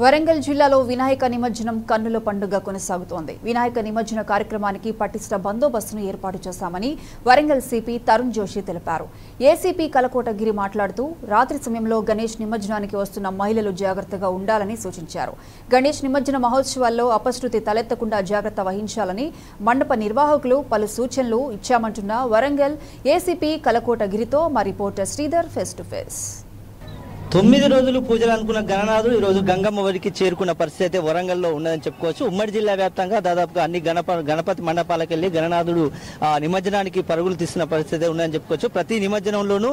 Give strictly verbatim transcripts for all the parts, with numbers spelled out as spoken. వరంగల్ జిల్లాలో వినాయక నిమజ్జనం కన్నుల పండుగ కొనసాగుతోంది. వినాయక నిమజ్జన కార్యక్రమానికి పటిష్ట బందోబస్తును ఏర్పాటు చేశామని వరంగల్ సిపి తరుణ్ జోషి తెలిపారు. ఏసీపీ కలకోటగిరి మాట్లాడుతూ రాత్రి సమయంలో గణేష్ నిమజ్జనానికి వస్తున్న మహిళలు జాగృతగా ఉండాలని సూచించారు. గణేష్ నిమజ్జన మహోత్సవాల్లో అపశృతి తలెత్తకుండా జాగ్రత్త వహించాలని మండప నిర్వాహకులు పలు సూచనలు ఇచ్చామంటున్న వరంగల్ ఏసీపీ కలకోటగిరితో మా reporter Sridhar face to face. తొమ్మిది రోజులు పూజలు అనుకున్న గణనాథుడు ఈ రోజు గంగమ్మ వరికి చేరుకున్న పరిస్థితి అయితే వరంగల్లో ఉన్నదని చెప్పుకోవచ్చు. ఉమ్మడి జిల్లా వ్యాప్తంగా దాదాపుగా అన్ని గణప గణపతి మండపాలకు వెళ్లి గణనాథుడు నిమజ్జనానికి పరుగులు తీస్తున్న పరిస్థితి ఉన్నదని చెప్పుకోవచ్చు. ప్రతి నిమజ్జనంలోనూ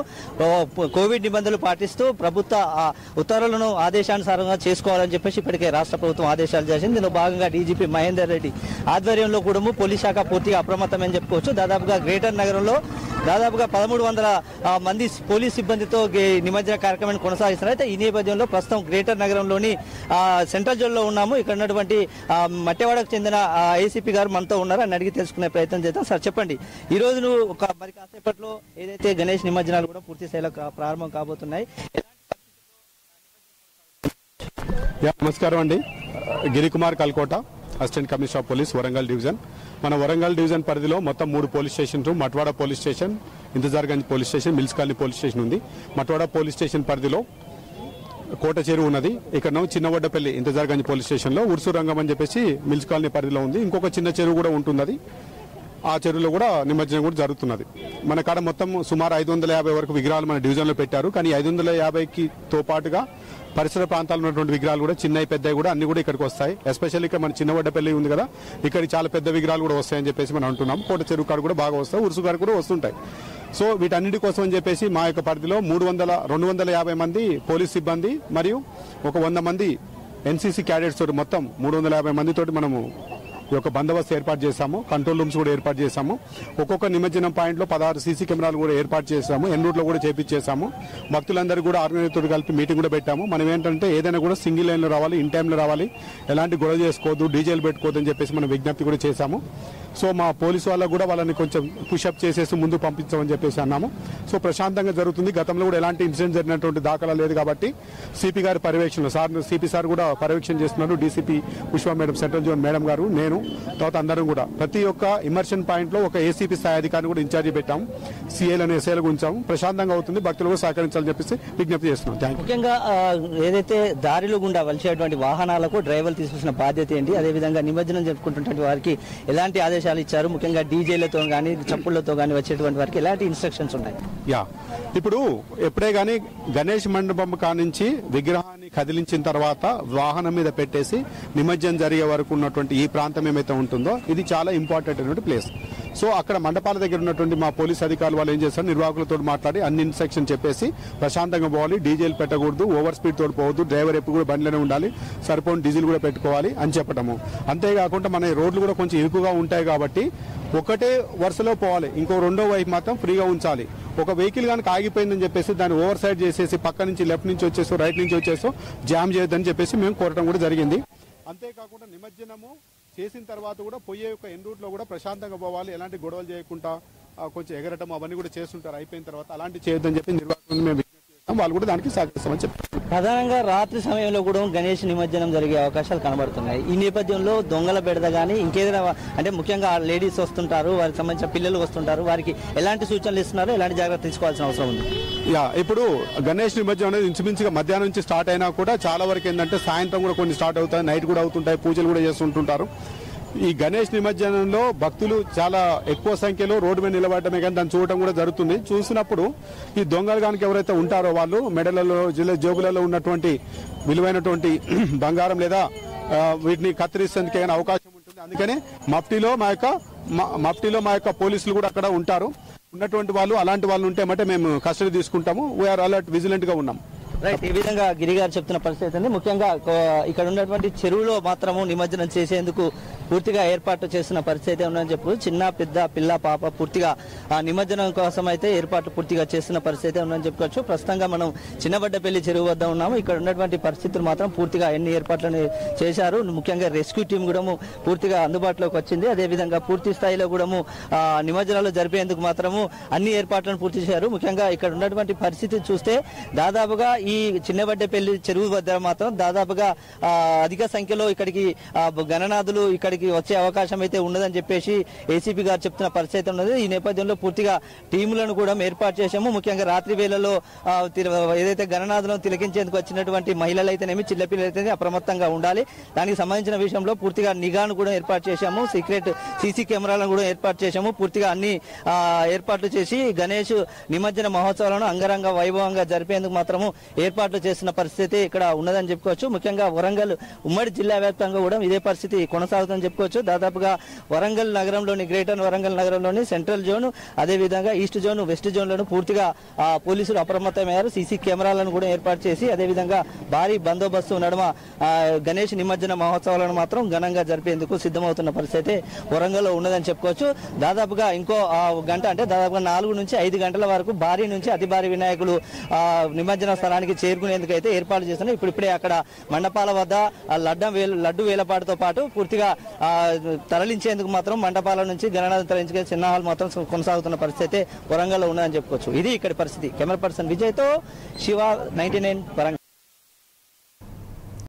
కోవిడ్ నిబంధనలు పాటిస్తూ ప్రభుత్వ ఉత్తర్వులను ఆదేశానుసారంగా చేసుకోవాలని చెప్పేసి ఇప్పటికే రాష్ట్ర ప్రభుత్వం ఆదేశాలు చేసింది. దీనిలో భాగంగా డీజీపీ మహేందర్ రెడ్డి ఆధ్వర్యంలో కూడా పోలీస్ శాఖ పూర్తిగా అప్రమత్తమని చెప్పుకోవచ్చు. దాదాపుగా గ్రేటర్ నగరంలో దాదాపుగా పదమూడు వందల మంది పోలీస్ సిబ్బందితో నిమజ్జన కార్యక్రమాన్ని కొనసాగిస్తున్నారు. అయితే ఈ నేపథ్యంలో ప్రస్తుతం గ్రేటర్ నగరంలోని సెంట్రల్ జైల్లో ఉన్నాము. ఇక్కడ ఉన్నటువంటి మట్టెవాడకు చెందిన ఏసీపీ గారు మనతో ఉన్నారు అని అడిగి తెలుసుకునే ప్రయత్నం చేద్దాం. సార్ చెప్పండి, ఈ రోజు నువ్వు ఒక మరి కాసేపట్లో ఏదైతే గణేష్ నిమజ్జనాలు కూడా పూర్తి స్థాయిలో ప్రారంభం కాబోతున్నాయి. నమస్కారం అండి, Girikumar Kalkota, assistant commissioner of police Warangal division. మన వరంగల్ డివిజన్ పరిధిలో మొత్తం మూడు పోలీస్ స్టేషన్లు, Matwada police station, Intezarganj police station, mills colony police station ఉంది. మట్వాడ పోలీస్ స్టేషన్ పరిధిలో కోట చెరువు ఉన్నది. ఇక్కడ చిన్నవడ్డపల్లి ఇంతజార్గంజ్ పోలీస్ స్టేషన్లో ఉర్సు రంగం అని చెప్పేసి మిల్స్ కాలనీ పరిధిలో ఉంది. ఇంకొక చిన్న చెరువు కూడా ఉంటుంది, ఆ చెరువులో కూడా నిమజ్జనం కూడా జరుగుతున్నది. మన కాడ మొత్తం సుమారు ఐదు వందల యాభై వరకు విగ్రహాలు మన డివిజన్లో పెట్టారు. కానీ ఐదు వందల యాభైకి తో పాటుగా పరిసర ప్రాంతాల్లో ఉన్నటువంటి విగ్రహాలు కూడా చిన్నవి పెద్దవి కూడా అన్ని కూడా ఇక్కడికి వస్తాయి. ఎస్పెషల్లీ ఇక్కడ మన చిన్నవడ్డపల్లి ఉంది కదా, ఇక్కడ చాలా పెద్ద విగ్రహాలు కూడా వస్తాయని చెప్పేసి మనం అంటున్నాం. కోట చెరువు కాడ కూడా బాగా వస్తాయి, ఉరుసు కాడ కూడా వస్తుంటాయి. సో వీటన్నిటి కోసం అని చెప్పేసి మా యొక్క పరిధిలో మూడు వందల రెండు వందల యాభై మంది పోలీస్ సిబ్బంది మరియు ఒక వంద మంది ఎన్సీసీ క్యాడెట్స్ తోటి మొత్తం మూడు వందల యాభై మందితోటి మనము ఈ యొక్క బందోబస్తు ఏర్పాటు చేశాము. కంట్రోల్ రూమ్స్ కూడా ఏర్పాటు చేశాము. ఒక్కొక్క నిమజ్జనం పాయింట్లో పదహారు సీసీ కెమెరాలు కూడా ఏర్పాటు చేశాము. ఎన్ రూట్లో కూడా చేపించేసాము. భక్తులందరూ కూడా ఆర్గనైజర్తో కలిపి మీటింగ్ కూడా పెట్టాము. మనం ఏంటంటే ఏదైనా కూడా సింగిల్ లైన్లో రావాలి, ఇన్ టైంలో రావాలి, ఎలాంటి గొడవ చేసుకోవద్దు, డీజేలు పెట్టుకోవద్దు అని చెప్పేసి మనం విజ్ఞప్తి కూడా చేశాము. సో మా పోలీసు వాళ్ళకు కూడా వాళ్ళని కొంచెం పుషప్ చేసేసి ముందు పంపించామని చెప్పేసి అన్నాము. సో ప్రశాంతంగా జరుగుతుంది. గతంలో కూడా ఎలాంటి ఇన్సిడెంట్ జరిగినటువంటి దాఖలా లేదు కాబట్టి సిపి గారి పర్యవేక్షణలో సార్ సిపి సార్ కూడా పర్యవేక్షణ చేస్తున్నారు. DCP Pushpa madam, central zone madam garu, నేను తర్వాత అందరం కూడా ప్రతి ఒక్క ఇమర్షన్ పాయింట్లో ఒక ఏసీపీ స్థాయి అధికారిని కూడా ఇన్ఛార్జి పెట్టాము. సీఏలను ఎస్ఏలకు ఉంచాము. ప్రశాంతంగా అవుతుంది. భక్తులు కూడా సహకరించాలని చెప్పేసి విజ్ఞప్తి చేస్తున్నాం. ముఖ్యంగా ఏదైతే దారిలో గుండా వలిసేటువంటి వాహనాలకు డ్రైవర్లు తీసుకొచ్చిన బాధ్యత ఏంటి? అదేవిధంగా నిమజ్జనం జరుపుకుంటున్నటువంటి వారికి ఎలాంటి ఆదేశాలు ఇచ్చారు? ముఖ్యంగా డీజేలతో కానీ చప్పుళ్లతో కానీ వచ్చేటువంటి వారికి ఎలాంటి ఇన్స్ట్రక్షన్స్ ఉన్నాయి? యా ఇప్పుడు ఎప్పుడే కానీ గణేష్ మండపం కానించి విగ్రహాన్ని కదిలించిన తర్వాత వాహనం మీద పెట్టేసి నిమజ్జనం జరిగే వరకు ఉన్నటువంటి ఈ ప్రాంతం ఏమైతే ఉంటుందో ఇది చాలా ఇంపార్టెంట్ అయినటువంటి ప్లేస్. సో అక్కడ మండపాల దగ్గర ఉన్నటువంటి మా పోలీస్ అధికారులు వాళ్ళు ఏం చేస్తారు, నిర్వాహకులతో మాట్లాడి అన్ని ఇన్స్ట్రక్షన్ చెప్పేసి ప్రశాంతంగా పోవాలి, డీజిల్ పెట్టకూడదు, ఓవర్ స్పీడ్ తోడు పోవద్దు, డ్రైవర్ ఎప్పుడు కూడా బండిలోనే ఉండాలి, సరిపోని డీజిల్ కూడా పెట్టుకోవాలి అని చెప్పటము. అంతేకాకుండా మన రోడ్లు కూడా కొంచెం ఇరుకుగా ఉంటాయి కాబట్టి ఒకటే వరుసలో పోవాలి, ఇంకో రెండో వైపు మాత్రం ఫ్రీగా ఉంచాలి. ఒక వెహికల్ కనుక ఆగిపోయిందని చెప్పేసి దాన్ని ఓవర్ సైడ్ చేసేసి పక్క నుంచి లెఫ్ట్ నుంచి వచ్చేసో రైట్ నుంచి వచ్చేసో జామ్ చేయొద్దని చెప్పేసి మేము కోరటం కూడా జరిగింది. అంతేకాకుండా నిమజ్జనము చేసిన తర్వాత కూడా పోయే యొక్క ఎన్ రూట్లో కూడా ప్రశాంతంగా పోవాలి, ఎలాంటి గొడవలు చేయకుండా కొంచెం ఎగరటం అవన్నీ కూడా చేస్తుంటారు. అయిపోయిన తర్వాత అలాంటి చేయొద్దని చెప్పి నిర్వాహకులను మేము విజ్ఞప్తి చేస్తాం. వాళ్ళు కూడా దానికి సహకరిస్తామని చెప్పారు. ప్రధానంగా రాత్రి సమయంలో కూడా గణేష్ నిమజ్జనం జరిగే అవకాశాలు కనబడుతున్నాయి. ఈ నేపథ్యంలో దొంగల బెడద కానీ ఇంకేదైనా అంటే ముఖ్యంగా లేడీస్ వస్తుంటారు, వారికి సంబంధించిన పిల్లలు వస్తుంటారు, వారికి ఎలాంటి సూచనలు ఇస్తున్నారో ఎలాంటి జాగ్రత్త తీసుకోవాల్సిన అవసరం ఉంది? యా ఇప్పుడు గణేష్ నిమజ్జనం అనేది ఇంచుమించుగా మధ్యాహ్నం నుంచి స్టార్ట్ అయినా కూడా చాలా వరకు ఏంటంటే సాయంత్రం కూడా కొన్ని స్టార్ట్ అవుతాయి, నైట్ కూడా అవుతుంటాయి, పూజలు కూడా చేస్తుంటుంటారు. ఈ గణేష్ నిమజ్జనంలో భక్తులు చాలా ఎక్కువ సంఖ్యలో రోడ్డు మీద నిలబడటమే కానీ దాన్ని చూడటం కూడా జరుగుతుంది. చూసినప్పుడు ఈ దొంగలు కనుక ఎవరైతే ఉంటారో వాళ్ళు మెడలలో జోబులలో ఉన్నటువంటి విలువైనటువంటి బంగారం లేదా వీటిని కత్తిరించేందుకే అవకాశం ఉంటుంది. అందుకనే మఫ్టీలో మా యొక్క మఫ్టీలో మా యొక్క పోలీసులు కూడా అక్కడ ఉంటారు. ఉన్నటువంటి వాళ్ళు అలాంటి వాళ్ళు ఉంటే మటే మేము కస్టడీ తీసుకుంటాము. వీఆర్ అలర్ట్, విజిలెంట్ గా ఉన్నాం. రైట్, ఈ విధంగా గిరిగారు చెప్తున్న పరిస్థితి. ముఖ్యంగా ఇక్కడ ఉన్నటువంటి చెరువులో మాత్రము నిమజ్జనం చేసేందుకు పూర్తిగా ఏర్పాటు చేసిన పరిస్థితి ఉందని చెప్పు చిన్న పెద్ద పిల్ల పాప పూర్తిగా నిమజ్జనం కోసం అయితే ఏర్పాటు పూర్తిగా చేసిన పరిస్థితి ఉందని చెప్పుకోవచ్చు. ప్రస్తుతంగా మనం చిన్నబడ్డపల్లి చెరువు వద్ద ఉన్నాము. ఇక్కడ ఉన్నటువంటి పరిస్థితులు మాత్రం పూర్తిగా ఎన్ని ఏర్పాట్లను చేశారు, ముఖ్యంగా రెస్క్యూ టీం కూడా పూర్తిగా అందుబాటులోకి వచ్చింది. అదే విధంగా పూర్తి స్థాయిలో కూడా నిమజ్జనాలు జరిపేందుకు మాత్రము అన్ని ఏర్పాట్లను పూర్తి చేశారు. ముఖ్యంగా ఇక్కడ ఉన్నటువంటి పరిస్థితి చూస్తే దాదాపుగా ఈ చిన్నబడ్డపల్లి చెరువు వద్ద మాత్రం దాదాపుగా అధిక సంఖ్యలో ఇక్కడికి గణనాథులు ఇక్కడికి వచ్చే అవకాశం అయితే ఉన్నదని చెప్పేసి ఏసీపీ గారు చెప్తున్న పరిస్థితి ఉన్నది. ఈ నేపథ్యంలో పూర్తిగా టీములను కూడా ఏర్పాటు చేశాము. ముఖ్యంగా రాత్రి వేళల్లో ఏదైతే గణనాథులను తిలకించేందుకు వచ్చినటువంటి మహిళలు అయితేనేమి చిన్నపిల్లలు అయితేనేమి అప్రమత్తంగా ఉండాలి. దానికి సంబంధించిన విషయంలో పూర్తిగా నిఘాను కూడా ఏర్పాటు చేశాము. సీక్రెట్ సీసీ కెమెరాలను కూడా ఏర్పాటు చేశాము. పూర్తిగా అన్ని ఏర్పాట్లు చేసి గణేష్ నిమజ్జన మహోత్సవాలను అంగరంగ వైభవంగా జరిపేందుకు మాత్రము ఏర్పాట్లు చేసిన పరిస్థితి ఇక్కడ ఉన్నదని చెప్పుకోవచ్చు. ముఖ్యంగా వరంగల్ ఉమ్మడి జిల్లా వ్యాప్తంగా కూడా ఇదే పరిస్థితి కొనసాగుతుందని చెప్పుకోవచ్చు. దాదాపుగా వరంగల్ నగరంలోని గ్రేటర్ వరంగల్ నగరంలోని సెంట్రల్ జోన్ అదేవిధంగా ఈస్ట్ జోన్ వెస్ట్ జోన్లను పూర్తిగా పోలీసులు అప్రమత్తమయ్యారు. సీసీ కెమెరాలను కూడా ఏర్పాటు చేసి అదేవిధంగా భారీ బందోబస్తు నడుమ గణేష్ నిమజ్జన మహోత్సవాలను మాత్రం ఘనంగా జరిపేందుకు సిద్ధమవుతున్న పరిస్థితి వరంగల్లో ఉన్నదని చెప్పుకోవచ్చు. దాదాపుగా ఇంకో గంట అంటే దాదాపుగా నాలుగు నుంచి ఐదు గంటల వరకు భారీ నుంచి అతి భారీ వినాయకులు నిమజ్జన స్థలానికి చేరుకునేందుకు అయితే ఏర్పాటు చేస్తున్నారు. ఇప్పుడిప్పుడే అక్కడ మండపాల వద్ద లడ్డం వేలు లడ్డు వేలపాటుతో పాటు పూర్తిగా తరలించేందుకు మాత్రం మండపాల నుంచి గణనాథం తరలించే చిన్నాహాలు మాత్రం కొనసాగుతున్న పరిస్థితి వరంగల్లో ఉన్నదని చెప్పుకోవచ్చు. ఇది ఇక్కడ పరిస్థితి. కెమెరా పర్సన్ విజయ్తో శివ నైన్టీ నైన్ వరంగల్.